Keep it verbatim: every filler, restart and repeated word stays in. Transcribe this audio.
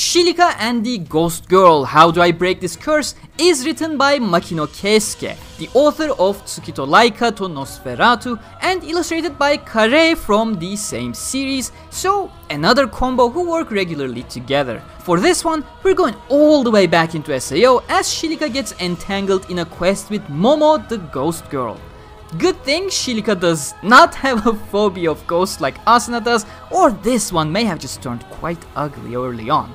Silica and the Ghost Girl, How Do I Break This Curse is written by Makino Keisuke, the author of Tsukito Laika to Nosferatu, and illustrated by Karei from the same series, so another combo who work regularly together. For this one, we're going all the way back into S A O as Silica gets entangled in a quest with Momo, the Ghost Girl. Good thing Silica does not have a phobia of ghosts like Asuna does, or this one may have just turned quite ugly early on.